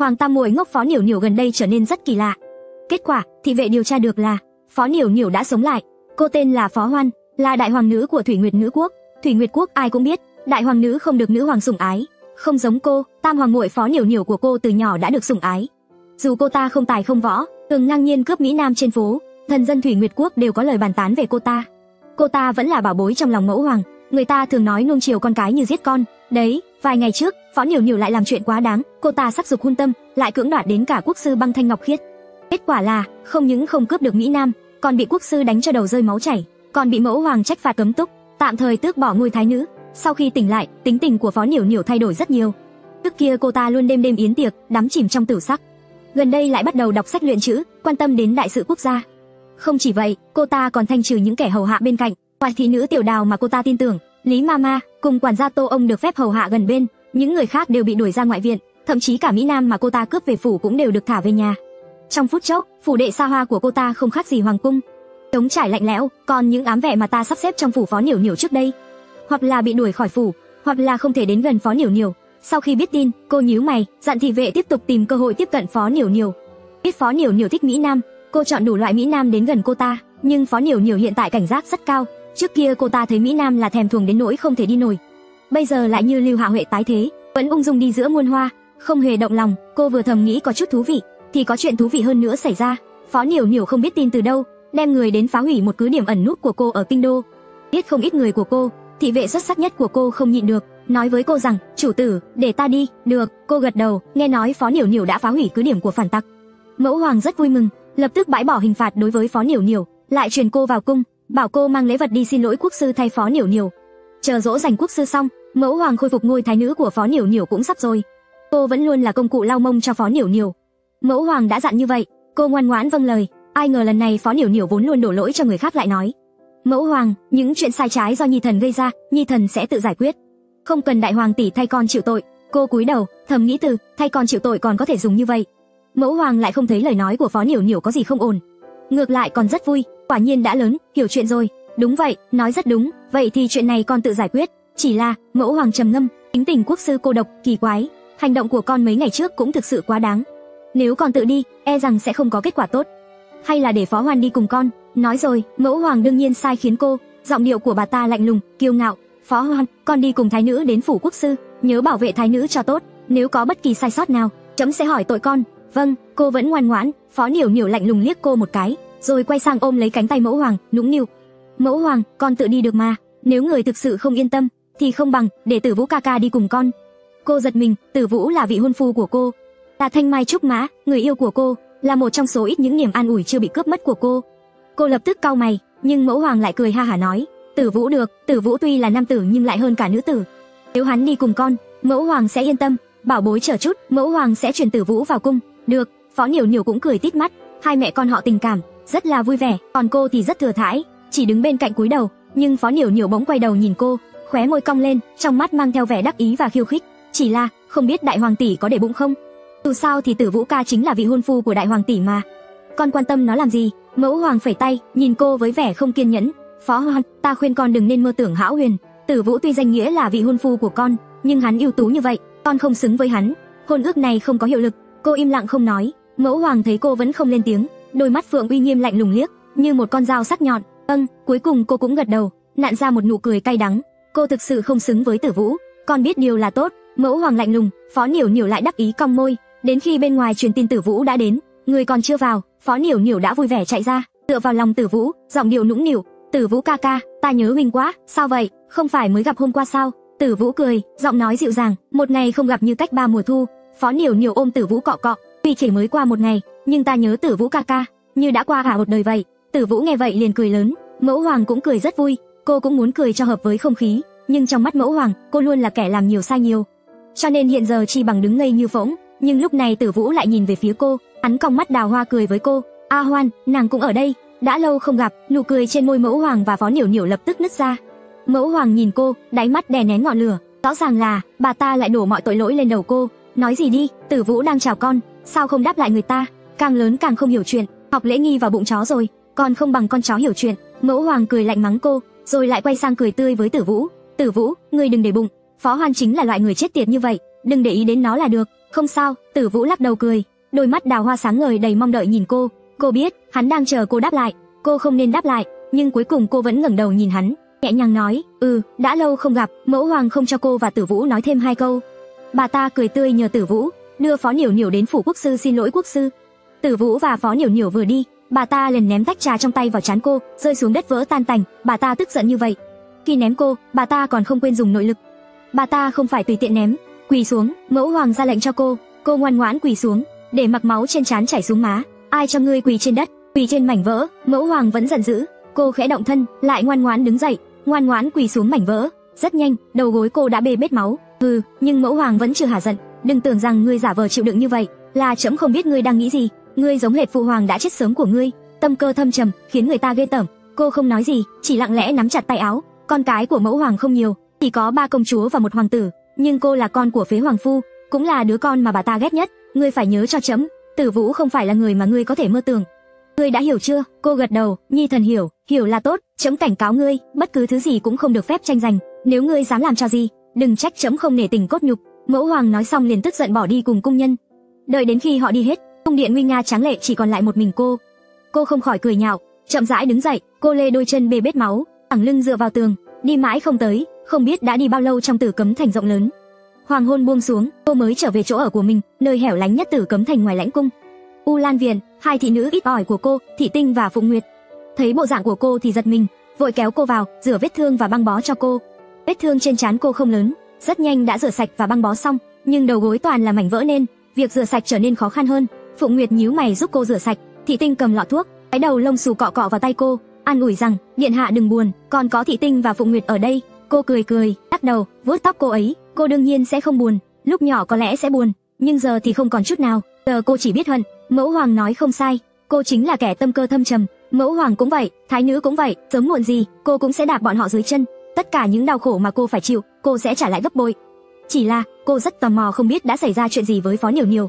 Hoàng Tam Muội ngốc Phó Niểu Niểu gần đây trở nên rất kỳ lạ. Kết quả, thị vệ điều tra được là Phó Niểu Niểu đã sống lại. Cô tên là Phó Hoan, là đại hoàng nữ của Thủy Nguyệt Nữ Quốc. Thủy Nguyệt Quốc ai cũng biết, đại hoàng nữ không được nữ hoàng sủng ái. Không giống cô, Tam Hoàng Muội Phó Niểu Niểu của cô từ nhỏ đã được sủng ái. Dù cô ta không tài không võ, từng ngang nhiên cướp mỹ nam trên phố, thần dân Thủy Nguyệt Quốc đều có lời bàn tán về cô ta. Cô ta vẫn là bảo bối trong lòng mẫu hoàng, người ta thường nói nuông chiều con cái như giết con. Đấy, vài ngày trước, Phó Niểu Niểu lại làm chuyện quá đáng, cô ta sắc dục hôn tâm, lại cưỡng đoạt đến cả quốc sư Băng Thanh Ngọc Khiết. Kết quả là, không những không cướp được mỹ nam, còn bị quốc sư đánh cho đầu rơi máu chảy, còn bị mẫu hoàng trách phạt cấm túc, tạm thời tước bỏ ngôi thái nữ. Sau khi tỉnh lại, tính tình của Phó Niểu Niểu thay đổi rất nhiều. Trước kia cô ta luôn đêm yến tiệc, đắm chìm trong tử sắc. Gần đây lại bắt đầu đọc sách luyện chữ, quan tâm đến đại sự quốc gia. Không chỉ vậy, cô ta còn thanh trừ những kẻ hầu hạ bên cạnh, ngoài thị nữ Tiểu Đào mà cô ta tin tưởng, Lý Mama cùng quản gia Tô Ông được phép hầu hạ gần bên, những người khác đều bị đuổi ra ngoại viện, thậm chí cả mỹ nam mà cô ta cướp về phủ cũng đều được thả về nhà. Trong phút chốc, phủ đệ xa hoa của cô ta không khác gì hoàng cung, trống trải lạnh lẽo, còn những ám vệ mà ta sắp xếp trong phủ Phó Niểu Niểu trước đây, hoặc là bị đuổi khỏi phủ, hoặc là không thể đến gần Phó Niểu Niểu. Sau khi biết tin, cô nhíu mày, dặn thị vệ tiếp tục tìm cơ hội tiếp cận Phó Niểu Niểu. Biết Phó Niểu Niểu thích mỹ nam, cô chọn đủ loại mỹ nam đến gần cô ta, nhưng Phó Niểu Niểu hiện tại cảnh giác rất cao. Trước kia cô ta thấy mỹ nam là thèm thuồng đến nỗi không thể đi nổi, bây giờ lại như Lưu Hạ Huệ tái thế, vẫn ung dung đi giữa muôn hoa, không hề động lòng. Cô vừa thầm nghĩ có chút thú vị, thì có chuyện thú vị hơn nữa xảy ra. Phó Niểu Niểu không biết tin từ đâu, đem người đến phá hủy một cứ điểm ẩn núp của cô ở kinh đô. Biết không ít người của cô, thị vệ xuất sắc nhất của cô không nhịn được, nói với cô rằng: "Chủ tử, để ta đi." "Được." Cô gật đầu. Nghe nói Phó Niểu Niểu đã phá hủy cứ điểm của phản tặc, mẫu hoàng rất vui mừng, lập tức bãi bỏ hình phạt đối với Phó Niểu Niểu, lại truyền cô vào cung, bảo cô mang lễ vật đi xin lỗi quốc sư thay Phó Niểu Niểu. Chờ dỗ dành quốc sư xong, mẫu hoàng khôi phục ngôi thái nữ của Phó Niểu Niểu cũng sắp rồi. Cô vẫn luôn là công cụ lau mông cho Phó Niểu Niểu. Mẫu hoàng đã dặn như vậy, cô ngoan ngoãn vâng lời. Ai ngờ lần này Phó Niểu Niểu vốn luôn đổ lỗi cho người khác lại nói: "Mẫu hoàng, những chuyện sai trái do nhi thần gây ra, nhi thần sẽ tự giải quyết, không cần đại hoàng tỷ thay con chịu tội." Cô cúi đầu thầm nghĩ từ "thay con chịu tội" còn có thể dùng như vậy. Mẫu hoàng lại không thấy lời nói của Phó Niểu Niểu có gì không ổn, ngược lại còn rất vui. Quả nhiên đã lớn, hiểu chuyện rồi. Đúng vậy, nói rất đúng. Vậy thì chuyện này con tự giải quyết. Chỉ là, mẫu hoàng trầm ngâm, tính tình quốc sư cô độc, kỳ quái. Hành động của con mấy ngày trước cũng thực sự quá đáng. Nếu con tự đi, e rằng sẽ không có kết quả tốt. Hay là để Phó Hoan đi cùng con. Nói rồi, mẫu hoàng đương nhiên sai khiến cô. Giọng điệu của bà ta lạnh lùng, kiêu ngạo. Phó Hoan, con đi cùng thái nữ đến phủ quốc sư, nhớ bảo vệ thái nữ cho tốt. Nếu có bất kỳ sai sót nào, chấm sẽ hỏi tội con. Vâng. Cô vẫn ngoan ngoãn. Phó Niểu Niểu lạnh lùng liếc cô một cái, rồi quay sang ôm lấy cánh tay mẫu hoàng, nũng nịu: "Mẫu hoàng, con tự đi được mà. Nếu người thực sự không yên tâm, thì không bằng để Tử Vũ ca ca đi cùng con." Cô giật mình, Tử Vũ là vị hôn phu của cô, là thanh mai trúc mã, người yêu của cô, là một trong số ít những niềm an ủi chưa bị cướp mất của cô. Cô lập tức cau mày, nhưng mẫu hoàng lại cười ha hả nói: "Tử Vũ được, Tử Vũ tuy là nam tử nhưng lại hơn cả nữ tử. Nếu hắn đi cùng con, mẫu hoàng sẽ yên tâm. Bảo bối chờ chút, mẫu hoàng sẽ chuyển Tử Vũ vào cung." "Được." Phó Niểu Niểu cũng cười tít mắt, hai mẹ con họ tình cảm rất là vui vẻ, còn cô thì rất thừa thãi, chỉ đứng bên cạnh cúi đầu. Nhưng Phó Niểu Niểu bỗng quay đầu nhìn cô, khóe môi cong lên, trong mắt mang theo vẻ đắc ý và khiêu khích. Chỉ là, không biết đại hoàng tỷ có để bụng không? Dù sao thì Tử Vũ ca chính là vị hôn phu của đại hoàng tỷ mà. Con quan tâm nó làm gì? Mẫu hoàng phẩy tay, nhìn cô với vẻ không kiên nhẫn. "Phó Hoan, ta khuyên con đừng nên mơ tưởng hão huyền. Tử Vũ tuy danh nghĩa là vị hôn phu của con, nhưng hắn ưu tú như vậy, con không xứng với hắn. Hôn ước này không có hiệu lực." Cô im lặng không nói. Mẫu hoàng thấy cô vẫn không lên tiếng, đôi mắt phượng uy nghiêm lạnh lùng liếc như một con dao sắc nhọn. "Vâng." Cuối cùng cô cũng gật đầu, nặn ra một nụ cười cay đắng. "Cô thực sự không xứng với Tử Vũ, con biết điều là tốt." Mẫu hoàng lạnh lùng. Phó Niểu Niểu lại đắc ý cong môi. Đến khi bên ngoài truyền tin Tử Vũ đã đến, người còn chưa vào, Phó Niểu Niểu đã vui vẻ chạy ra, tựa vào lòng Tử Vũ, giọng điệu nũng nịu: "Tử Vũ ca ca, ta nhớ huynh quá." "Sao vậy, không phải mới gặp hôm qua sao?" Tử Vũ cười, giọng nói dịu dàng: "Một ngày không gặp như cách ba mùa thu." Phó Niểu Niểu ôm Tử Vũ cọ cọ: "Tuy chỉ mới qua một ngày, nhưng ta nhớ Tử Vũ ca ca, như đã qua cả một đời vậy." Tử Vũ nghe vậy liền cười lớn. Mẫu hoàng cũng cười rất vui, cô cũng muốn cười cho hợp với không khí, nhưng trong mắt mẫu hoàng, cô luôn là kẻ làm nhiều sai nhiều, cho nên hiện giờ chỉ bằng đứng ngây như phỗng. Nhưng lúc này Tử Vũ lại nhìn về phía cô, hắn cong mắt đào hoa cười với cô. "A Hoan, nàng cũng ở đây, đã lâu không gặp." Nụ cười trên môi mẫu hoàng và Phó Niểu Niểu lập tức nứt ra. Mẫu hoàng nhìn cô, đáy mắt đè nén ngọn lửa, rõ ràng là bà ta lại đổ mọi tội lỗi lên đầu cô. "Nói gì đi, Tử Vũ đang chào con, sao không đáp lại người ta? Càng lớn càng không hiểu chuyện, học lễ nghi vào bụng chó rồi, còn không bằng con chó hiểu chuyện." Mẫu hoàng cười lạnh mắng cô, rồi lại quay sang cười tươi với Tử Vũ. "Tử Vũ, ngươi đừng để bụng, Phó Hoan chính là loại người chết tiệt như vậy, đừng để ý đến nó là được. Không sao, Tử Vũ lắc đầu cười, đôi mắt đào hoa sáng ngời đầy mong đợi nhìn cô. Cô biết hắn đang chờ cô đáp lại, cô không nên đáp lại, nhưng cuối cùng cô vẫn ngẩng đầu nhìn hắn, nhẹ nhàng nói, đã lâu không gặp, mẫu hoàng không cho cô và Tử Vũ nói thêm hai câu. Bà ta cười tươi nhờ Tử Vũ, đưa Phó Niểu Niểu đến phủ quốc sư xin lỗi quốc sư. Tử Vũ và Phó Niểu Niểu vừa đi, bà ta liền ném tách trà trong tay vào trán cô, rơi xuống đất vỡ tan tành. Bà ta tức giận như vậy, khi ném cô, bà ta còn không quên dùng nội lực. Bà ta không phải tùy tiện ném, quỳ xuống, mẫu hoàng ra lệnh cho cô ngoan ngoãn quỳ xuống, để mặc máu trên trán chảy xuống má. Ai cho ngươi quỳ trên đất, quỳ trên mảnh vỡ. Mẫu hoàng vẫn giận dữ, cô khẽ động thân, lại ngoan ngoãn đứng dậy, ngoan ngoãn quỳ xuống mảnh vỡ. Rất nhanh, đầu gối cô đã bê bết máu. Nhưng mẫu hoàng vẫn chưa hả giận, đừng tưởng rằng ngươi giả vờ chịu đựng như vậy, là trẫm không biết ngươi đang nghĩ gì. Ngươi giống hệt phụ hoàng đã chết sớm của ngươi, tâm cơ thâm trầm, khiến người ta ghê tởm. Cô không nói gì, chỉ lặng lẽ nắm chặt tay áo. Con cái của mẫu hoàng không nhiều, chỉ có 3 công chúa và một hoàng tử, nhưng cô là con của phế hoàng phu, cũng là đứa con mà bà ta ghét nhất. Ngươi phải nhớ cho trẫm, Tử Vũ không phải là người mà ngươi có thể mơ tưởng. Ngươi đã hiểu chưa? Cô gật đầu, nhi thần hiểu, hiểu là tốt. Trẫm cảnh cáo ngươi, bất cứ thứ gì cũng không được phép tranh giành. Nếu ngươi dám làm trò gì, đừng trách trẫm không nể tình cốt nhục. Mẫu hoàng nói xong liền tức giận bỏ đi cùng cung nhân. Đợi đến khi họ đi hết, cung điện nguy nga tráng lệ chỉ còn lại một mình cô. Cô không khỏi cười nhạo, chậm rãi đứng dậy, cô lê đôi chân bê bết máu, thẳng lưng dựa vào tường, đi mãi không tới, không biết đã đi bao lâu trong Tử Cấm Thành rộng lớn. Hoàng hôn buông xuống, cô mới trở về chỗ ở của mình, nơi hẻo lánh nhất Tử Cấm Thành ngoài lãnh cung. U Lan Viện, hai thị nữ ít ỏi của cô, Thị Tinh và Phụng Nguyệt, thấy bộ dạng của cô thì giật mình, vội kéo cô vào, rửa vết thương và băng bó cho cô. Vết thương trên trán cô không lớn, rất nhanh đã rửa sạch và băng bó xong, nhưng đầu gối toàn là mảnh vỡ nên việc rửa sạch trở nên khó khăn hơn. Phụng Nguyệt nhíu mày giúp cô rửa sạch, Thị Tinh cầm lọ thuốc, cái đầu lông xù cọ cọ vào tay cô, an ủi rằng điện hạ đừng buồn, còn có Thị Tinh và Phụng Nguyệt ở đây. Cô cười cười, lắc đầu, vuốt tóc cô ấy, cô đương nhiên sẽ không buồn, lúc nhỏ có lẽ sẽ buồn, nhưng giờ thì không còn chút nào, giờ cô chỉ biết hận. Mẫu hoàng nói không sai, cô chính là kẻ tâm cơ thâm trầm, mẫu hoàng cũng vậy, thái nữ cũng vậy, sớm muộn gì cô cũng sẽ đạp bọn họ dưới chân, tất cả những đau khổ mà cô phải chịu, cô sẽ trả lại gấp bội. Chỉ là, cô rất tò mò không biết đã xảy ra chuyện gì với Phó Niểu Niểu,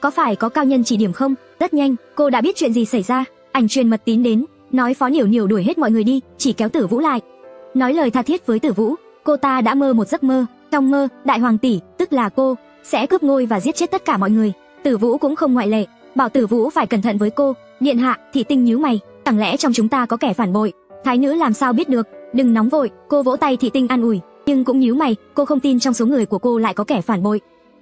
có phải có cao nhân chỉ điểm không? Rất nhanh, cô đã biết chuyện gì xảy ra, ảnh truyền mật tín đến, nói Phó Niểu Niểu đuổi hết mọi người đi, chỉ kéo Tử Vũ lại. Nói lời tha thiết với Tử Vũ, cô ta đã mơ một giấc mơ, trong mơ, đại hoàng tỷ, tức là cô, sẽ cướp ngôi và giết chết tất cả mọi người, Tử Vũ cũng không ngoại lệ, bảo Tử Vũ phải cẩn thận với cô. Điện hạ, Thị Tinh nhíu mày, chẳng lẽ trong chúng ta có kẻ phản bội? Thái nữ làm sao biết được, đừng nóng vội, cô vỗ tay Thị Tinh an ủi, nhưng cũng nhíu mày, cô không tin trong số người của cô lại có kẻ phản bội,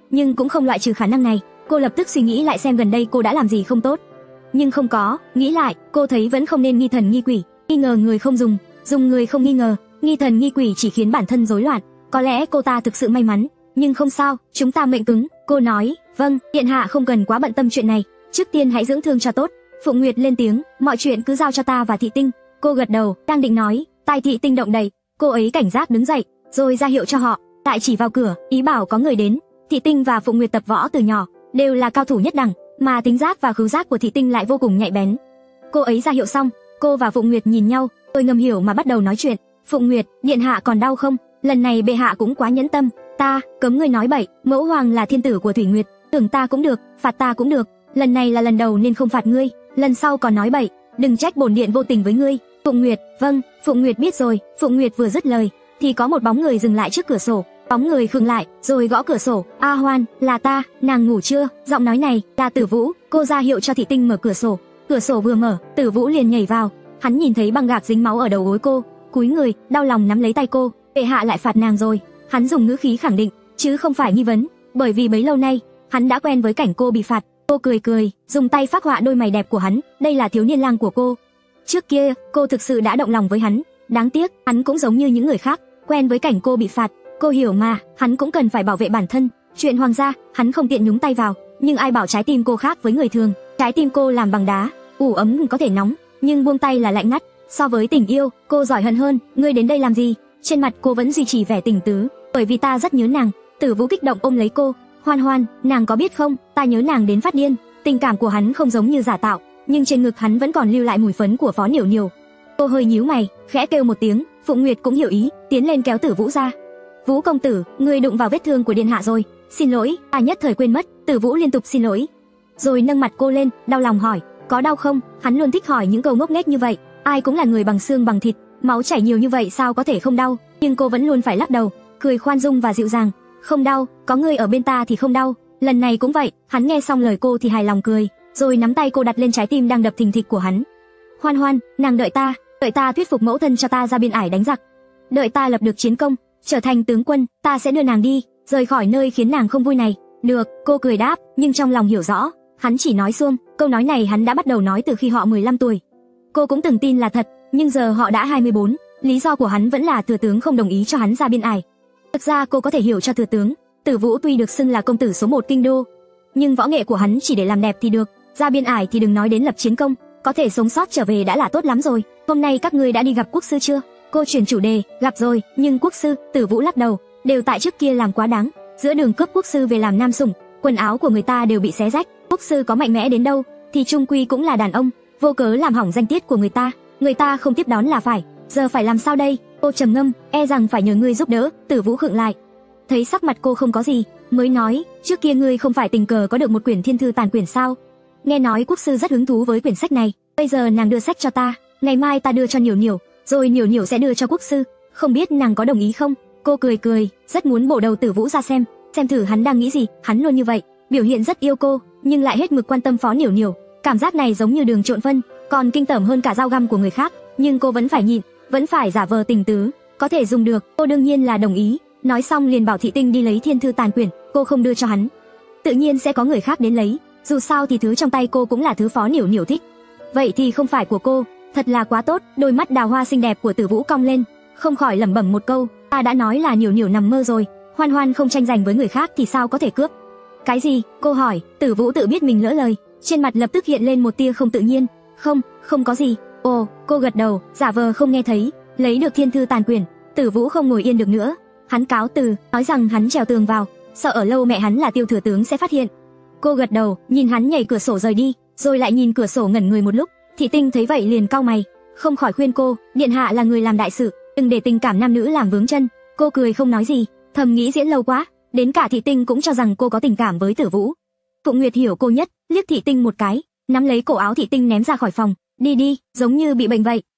nhưng cũng không loại trừ khả năng này. Cô lập tức suy nghĩ lại xem gần đây cô đã làm gì không tốt, nhưng không có. Nghĩ lại, cô thấy vẫn không nên nghi thần nghi quỷ, nghi ngờ người không dùng, dùng người không nghi ngờ, nghi thần nghi quỷ chỉ khiến bản thân rối loạn. Có lẽ cô ta thực sự may mắn, nhưng không sao, chúng ta mệnh cứng. Cô nói, vâng, điện hạ không cần quá bận tâm chuyện này, trước tiên hãy dưỡng thương cho tốt. Phụng Nguyệt lên tiếng, mọi chuyện cứ giao cho ta và Thị Tinh. Cô gật đầu, đang định nói, tai Thị Tinh động đậy, cô ấy cảnh giác đứng dậy, rồi ra hiệu cho họ, lại chỉ vào cửa, ý bảo có người đến. Thị Tinh và Phụng Nguyệt tập võ từ nhỏ, đều là cao thủ nhất đẳng, mà tính giác và khứu giác của Thị Tinh lại vô cùng nhạy bén. Cô ấy ra hiệu xong, cô và Phụng Nguyệt nhìn nhau, tôi ngầm hiểu mà bắt đầu nói chuyện. Phụng Nguyệt, điện hạ còn đau không? Lần này bệ hạ cũng quá nhẫn tâm, ta cấm ngươi nói bậy, mẫu hoàng là thiên tử của Thủy Nguyệt, tưởng ta cũng được, phạt ta cũng được, lần này là lần đầu nên không phạt ngươi, lần sau còn nói bậy, đừng trách bổn điện vô tình với ngươi. Phụng Nguyệt, vâng, Phụng Nguyệt biết rồi. Phụng Nguyệt vừa dứt lời thì có một bóng người dừng lại trước cửa sổ, bóng người khựng lại rồi gõ cửa sổ. A Hoan, là ta, nàng ngủ chưa? Giọng nói này là Tử Vũ. Cô ra hiệu cho Thị Tinh mở cửa sổ, cửa sổ vừa mở, Tử Vũ liền nhảy vào, hắn nhìn thấy băng gạc dính máu ở đầu gối cô, cúi người đau lòng nắm lấy tay cô. Bệ hạ lại phạt nàng rồi, hắn dùng ngữ khí khẳng định chứ không phải nghi vấn, bởi vì bấy lâu nay hắn đã quen với cảnh cô bị phạt. Cô cười cười, dùng tay phác họa đôi mày đẹp của hắn, đây là thiếu niên lang của cô. Trước kia cô thực sự đã động lòng với hắn, đáng tiếc hắn cũng giống như những người khác, quen với cảnh cô bị phạt. Cô hiểu mà, hắn cũng cần phải bảo vệ bản thân, chuyện hoàng gia hắn không tiện nhúng tay vào, nhưng ai bảo trái tim cô khác với người thường, trái tim cô làm bằng đá, ủ ấm có thể nóng, nhưng buông tay là lạnh ngắt. So với tình yêu, cô giỏi hận hơn. Ngươi đến đây làm gì? Trên mặt cô vẫn duy trì vẻ tình tứ, bởi vì ta rất nhớ nàng. Tử Vũ kích động ôm lấy cô, Hoan Hoan, nàng có biết không, ta nhớ nàng đến phát điên. Tình cảm của hắn không giống như giả tạo, nhưng trên ngực hắn vẫn còn lưu lại mùi phấn của Phó Niểu Niểu. Cô hơi nhíu mày, khẽ kêu một tiếng, Phụng Nguyệt cũng hiểu ý, tiến lên kéo Tử Vũ ra. Vũ công tử, ngươi đụng vào vết thương của điện hạ rồi, xin lỗi, ta nhất thời quên mất. Tử Vũ liên tục xin lỗi, rồi nâng mặt cô lên, đau lòng hỏi, có đau không? Hắn luôn thích hỏi những câu ngốc nghếch như vậy, ai cũng là người bằng xương bằng thịt, máu chảy nhiều như vậy sao có thể không đau? Nhưng cô vẫn luôn phải lắc đầu, cười khoan dung và dịu dàng, không đau, có ngươi ở bên ta thì không đau. Lần này cũng vậy, hắn nghe xong lời cô thì hài lòng cười, rồi nắm tay cô đặt lên trái tim đang đập thình thịch của hắn. Hoan Hoan, nàng đợi ta thuyết phục mẫu thân cho ta ra biên ải đánh giặc. Đợi ta lập được chiến công, trở thành tướng quân, ta sẽ đưa nàng đi, rời khỏi nơi khiến nàng không vui này. Được, cô cười đáp, nhưng trong lòng hiểu rõ, hắn chỉ nói suông, câu nói này hắn đã bắt đầu nói từ khi họ 15 tuổi. Cô cũng từng tin là thật, nhưng giờ họ đã 24, lý do của hắn vẫn là thừa tướng không đồng ý cho hắn ra biên ải. Thực ra cô có thể hiểu cho thừa tướng, Tử Vũ tuy được xưng là công tử số 1 kinh đô, nhưng võ nghệ của hắn chỉ để làm đẹp thì được, ra biên ải thì đừng nói đến lập chiến công, có thể sống sót trở về đã là tốt lắm rồi. Hôm nay các ngươi đã đi gặp quốc sư chưa? Cô chuyển chủ đề, gặp rồi, nhưng quốc sư, Tử Vũ lắc đầu, đều tại trước kia làm quá đáng, giữa đường cướp quốc sư về làm nam sủng, quần áo của người ta đều bị xé rách, quốc sư có mạnh mẽ đến đâu thì chung quy cũng là đàn ông, vô cớ làm hỏng danh tiết của người ta không tiếp đón là phải, giờ phải làm sao đây? Cô trầm ngâm, e rằng phải nhờ ngươi giúp đỡ. Tử Vũ khựng lại, thấy sắc mặt cô không có gì, mới nói, trước kia ngươi không phải tình cờ có được một quyển thiên thư tàn quyển sao? Nghe nói quốc sư rất hứng thú với quyển sách này, bây giờ nàng đưa sách cho ta, ngày mai ta đưa cho Niểu Niểu, rồi Niểu Niểu sẽ đưa cho quốc sư, không biết nàng có đồng ý không? Cô cười cười, rất muốn bổ đầu Tử Vũ ra xem thử hắn đang nghĩ gì, hắn luôn như vậy, biểu hiện rất yêu cô, nhưng lại hết mực quan tâm Phó Niểu Niểu, cảm giác này giống như đường trộn phân, còn kinh tởm hơn cả dao găm của người khác, nhưng cô vẫn phải nhịn, vẫn phải giả vờ tình tứ, có thể dùng được, cô đương nhiên là đồng ý. Nói xong liền bảo Thị Tinh đi lấy thiên thư tàn quyển, cô không đưa cho hắn, tự nhiên sẽ có người khác đến lấy, dù sao thì thứ trong tay cô cũng là thứ Phó Niểu Niểu thích, vậy thì không phải của cô, thật là quá tốt. Đôi mắt đào hoa xinh đẹp của Tử Vũ cong lên, không khỏi lẩm bẩm một câu, ta đã nói là Niểu Niểu nằm mơ rồi, Hoan Hoan không tranh giành với người khác thì sao có thể cướp. Cái gì? Cô hỏi. Tử Vũ tự biết mình lỡ lời, trên mặt lập tức hiện lên một tia không tự nhiên. Không, không có gì. Ồ, cô gật đầu, giả vờ không nghe thấy. Lấy được thiên thư tàn quyển, Tử Vũ không ngồi yên được nữa, hắn cáo từ, nói rằng hắn trèo tường vào, sợ ở lâu mẹ hắn là Tiêu Thừa Tướng sẽ phát hiện. Cô gật đầu, nhìn hắn nhảy cửa sổ rời đi, rồi lại nhìn cửa sổ ngẩn người một lúc. Thị Tinh thấy vậy liền cau mày, không khỏi khuyên cô, điện hạ là người làm đại sự, đừng để tình cảm nam nữ làm vướng chân. Cô cười không nói gì, thầm nghĩ diễn lâu quá, đến cả Thị Tinh cũng cho rằng cô có tình cảm với Tử Vũ. Phụng Nguyệt hiểu cô nhất, liếc Thị Tinh một cái, nắm lấy cổ áo Thị Tinh ném ra khỏi phòng, đi đi, giống như bị bệnh vậy.